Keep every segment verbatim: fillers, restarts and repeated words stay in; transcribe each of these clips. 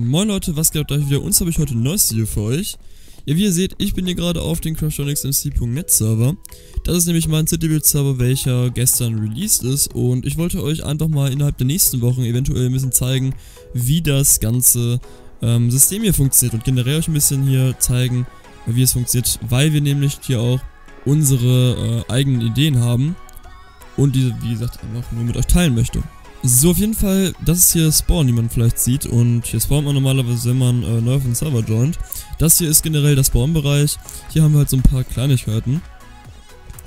Moin Leute, was glaubt euch wieder? Uns habe ich heute ein neues Video für euch. Ja, wie ihr seht, ich bin hier gerade auf dem Craftronics M C Punkt net Server. Das ist nämlich mein City-Build-Server, welcher gestern released ist. Und ich wollte euch einfach mal innerhalb der nächsten Wochen eventuell ein bisschen zeigen, wie das ganze ähm, System hier funktioniert. Und generell euch ein bisschen hier zeigen, wie es funktioniert, weil wir nämlich hier auch unsere äh, eigenen Ideen haben. Und diese, wie gesagt, einfach nur mit euch teilen möchte. So, auf jeden Fall, das ist hier Spawn, die man vielleicht sieht, und hier spawnt man normalerweise, wenn man äh, neu auf den Server joint. Das hier ist generell der Spawn-Bereich. Hier haben wir halt so ein paar Kleinigkeiten.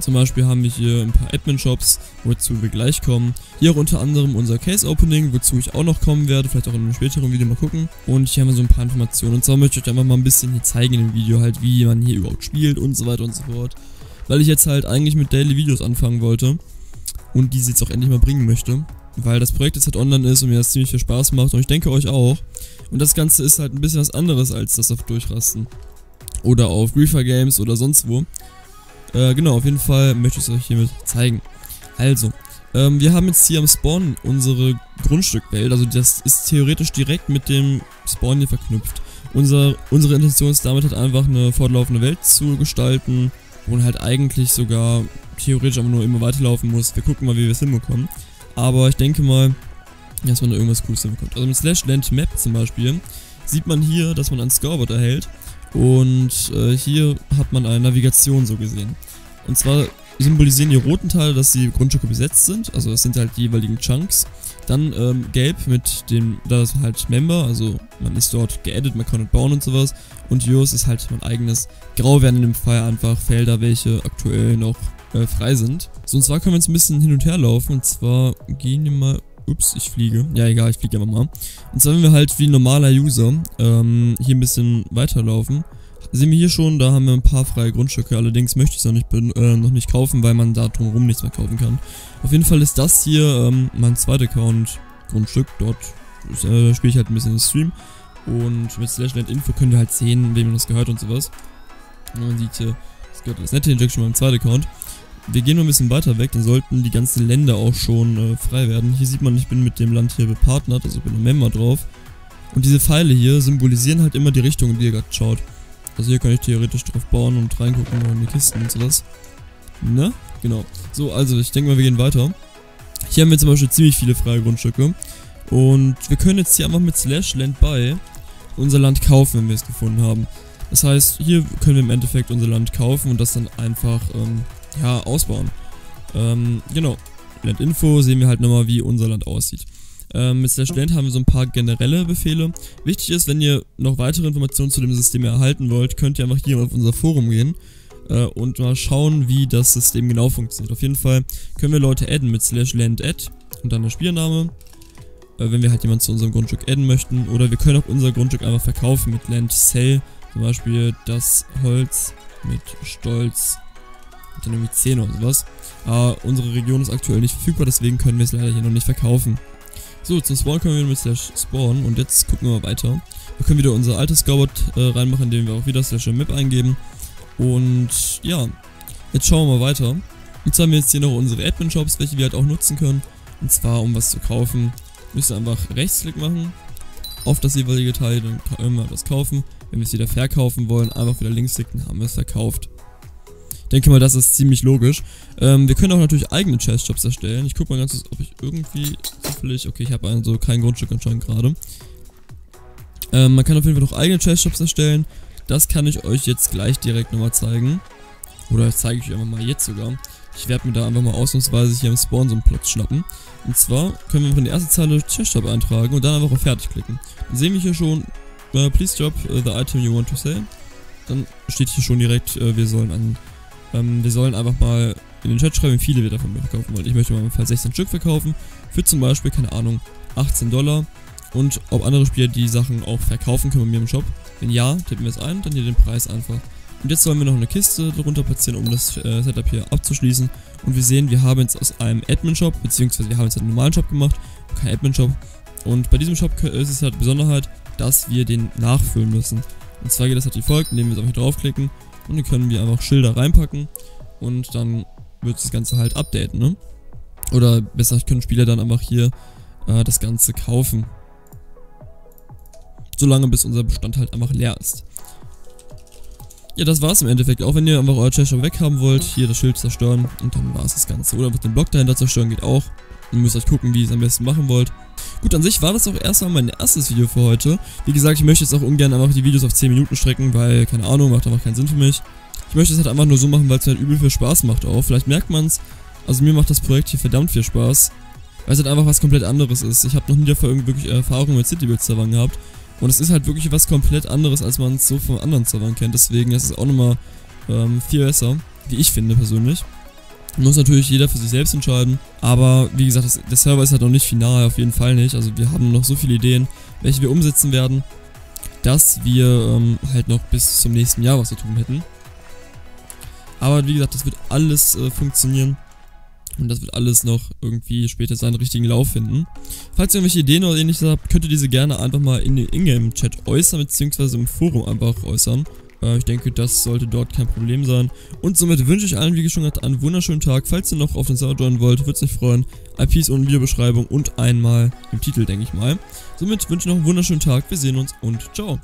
Zum Beispiel haben wir hier ein paar Admin-Shops, wozu wir gleich kommen. Hier auch unter anderem unser Case-Opening, wozu ich auch noch kommen werde, vielleicht auch in einem späteren Video mal gucken. Und hier haben wir so ein paar Informationen, und zwar möchte ich euch einfach mal ein bisschen hier zeigen in dem Video, halt wie man hier überhaupt spielt und so weiter und so fort. Weil ich jetzt halt eigentlich mit Daily-Videos anfangen wollte und diese jetzt auch endlich mal bringen möchte. Weil das Projekt jetzt halt online ist und mir das ziemlich viel Spaß macht, und ich denke euch auch. Und das Ganze ist halt ein bisschen was anderes als das auf Durchrasten oder auf Griefer Games oder sonst wo. Äh, genau, auf jeden Fall möchte ich es euch hiermit zeigen. Also, ähm, wir haben jetzt hier am Spawn unsere Grundstückwelt, also das ist theoretisch direkt mit dem Spawn hier verknüpft. Unser, unsere Intention ist damit halt einfach eine fortlaufende Welt zu gestalten, wo halt eigentlich sogar theoretisch aber nur immer weiterlaufen muss. Wir gucken mal, wie wir es hinbekommen. Aber ich denke mal, dass man da irgendwas Cooles hinbekommt. Also mit Slash Land Map zum Beispiel sieht man hier, dass man ein Scoreboard erhält. Und äh, hier hat man eine Navigation so gesehen. Und zwar symbolisieren die roten Teile, dass die Grundstücke besetzt sind. Also das sind halt die jeweiligen Chunks. Dann ähm, gelb mit dem, da ist halt Member, also man ist dort geaddet, man kann nicht bauen und sowas. Und yours ist halt mein eigenes. Grau werden in dem Fall einfach Felder, welche aktuell noch äh, frei sind. So, und zwar können wir jetzt ein bisschen hin und her laufen. Und zwar gehen wir mal, ups, ich fliege. Ja, egal, ich fliege einfach mal. Und zwar, wenn wir halt wie ein normaler User ähm, hier ein bisschen weiterlaufen, sehen wir hier schon, da haben wir ein paar freie Grundstücke. Allerdings möchte ich es noch nicht, äh, noch nicht kaufen, weil man da drumherum nichts mehr kaufen kann. Auf jeden Fall ist das hier ähm, mein zweiter Account-Grundstück. Dort äh, spiele ich halt ein bisschen den Stream. Und mit Slash-Land-Info könnt ihr halt sehen, wem das gehört und sowas. Und man sieht hier, das gehört das nette Injection meinem zweiten Account. Wir gehen mal ein bisschen weiter weg, dann sollten die ganzen Länder auch schon äh, frei werden. Hier sieht man, ich bin mit dem Land hier bepartnert, also bin ein Member drauf. Und diese Pfeile hier symbolisieren halt immer die Richtung, in die ihr gerade schaut. Also hier kann ich theoretisch drauf bauen und reingucken in die Kisten und sowas. Ne? Genau. So, also ich denke mal, wir gehen weiter. Hier haben wir zum Beispiel ziemlich viele freie Grundstücke. Und wir können jetzt hier einfach mit Slash Land Buy unser Land kaufen, wenn wir es gefunden haben. Das heißt, hier können wir im Endeffekt unser Land kaufen und das dann einfach, ähm, ja, ausbauen. Ähm, genau. Land Info sehen wir halt nochmal, wie unser Land aussieht. Ähm, mit Slash Land haben wir so ein paar generelle Befehle. Wichtig ist, wenn ihr noch weitere Informationen zu dem System erhalten wollt, könnt ihr einfach hier auf unser Forum gehen äh, und mal schauen, wie das System genau funktioniert. Auf jeden Fall können wir Leute adden mit Slash Land Add und dann der Spielname, äh, wenn wir halt jemanden zu unserem Grundstück adden möchten. Oder wir können auch unser Grundstück einfach verkaufen mit Land Sell, zum Beispiel das Holz mit Stolz, dann irgendwie zehn oder sowas. Aber unsere Region ist aktuell nicht verfügbar, deswegen können wir es leider hier noch nicht verkaufen. So, zum Spawn können wir mit Slash Spawn und jetzt gucken wir mal weiter. Wir können wieder unser altes Scoreboard äh, reinmachen, indem wir auch wieder Slash Map eingeben. Und ja, jetzt schauen wir mal weiter. Jetzt haben wir jetzt hier noch unsere Admin-Shops, welche wir halt auch nutzen können. Und zwar, um was zu kaufen, müssen wir einfach Rechtsklick machen auf das jeweilige Teil, dann können wir was kaufen. Wenn wir es wieder verkaufen wollen, einfach wieder linksklicken, dann haben wir es verkauft. Ich denke mal, das ist ziemlich logisch. Ähm, wir können auch natürlich eigene Chest-Shops erstellen. Ich gucke mal ganz kurz, ob ich irgendwie zufällig... Okay, ich habe also kein Grundstück anscheinend gerade. Ähm, man kann auf jeden Fall noch eigene Chest-Shops erstellen. Das kann ich euch jetzt gleich direkt nochmal zeigen. Oder das zeige ich euch einfach mal jetzt sogar. Ich werde mir da einfach mal ausnahmsweise hier im Spawn so einen Platz schnappen. Und zwar können wir einfach in die erste Zeile Chest-Shop eintragen und dann einfach auf Fertig klicken. Dann sehen wir hier schon, uh, please drop uh, the item you want to sell. Dann steht hier schon direkt, uh, wir sollen an... Wir sollen einfach mal in den Chat schreiben, wie viele wir davon verkaufen wollen. Ich möchte mal im Fall sechzehn Stück verkaufen, für zum Beispiel, keine Ahnung, achtzehn Dollar. Und ob andere Spieler die Sachen auch verkaufen können bei mir im Shop. Wenn ja, tippen wir es ein, dann hier den Preis einfach. Und jetzt sollen wir noch eine Kiste darunter platzieren, um das äh, Setup hier abzuschließen. Und wir sehen, wir haben jetzt aus einem Admin-Shop, beziehungsweise wir haben jetzt einen normalen Shop gemacht, kein Admin-Shop. Und bei diesem Shop ist es halt Besonderheit, dass wir den nachfüllen müssen. Und zwar geht das halt wie folgt, indem wir es einfach hier draufklicken. Und die können wir einfach Schilder reinpacken und dann wird das Ganze halt updaten, ne? Oder besser, können Spieler dann einfach hier äh, das Ganze kaufen. solange bis unser Bestand halt einfach leer ist. Ja, das war's im Endeffekt. Auch wenn ihr einfach euer Chest schon weg haben wollt, hier das Schild zerstören und dann war's das Ganze. Oder mit dem Block dahinter zerstören geht auch. Ihr müsst euch gucken, wie ihr es am besten machen wollt. Gut, an sich war das auch erstmal mein erstes Video für heute. Wie gesagt, ich möchte jetzt auch ungern einfach die Videos auf zehn Minuten strecken, weil, keine Ahnung, macht einfach keinen Sinn für mich. Ich möchte es halt einfach nur so machen, weil es halt übel viel Spaß macht auch. Vielleicht merkt man's. Also mir macht das Projekt hier verdammt viel Spaß, weil es halt einfach was komplett anderes ist. Ich habe noch nie dafür irgendwie wirklich Erfahrung mit Citybuild-Servern gehabt. Und es ist halt wirklich was komplett anderes, als man es so von anderen Servern kennt. Deswegen ist es auch nochmal ähm, viel besser, wie ich finde persönlich. Muss natürlich jeder für sich selbst entscheiden. Aber wie gesagt, das, der Server ist halt noch nicht final, auf jeden Fall nicht. Also wir haben noch so viele Ideen, welche wir umsetzen werden, dass wir ähm, halt noch bis zum nächsten Jahr was zu tun hätten. Aber wie gesagt, das wird alles äh, funktionieren. Und das wird alles noch irgendwie später seinen richtigen Lauf finden. Falls ihr irgendwelche Ideen oder ähnliches habt, könnt ihr diese gerne einfach mal in den Ingame-Chat äußern, beziehungsweise im Forum einfach äußern. Äh, ich denke, das sollte dort kein Problem sein. Und somit wünsche ich allen, wie schon gesagt, einen wunderschönen Tag. Falls ihr noch auf den Server joinen wollt, würde es mich freuen. I P ist unten in der Videobeschreibung und einmal im Titel, denke ich mal. Somit wünsche ich noch einen wunderschönen Tag. Wir sehen uns und ciao.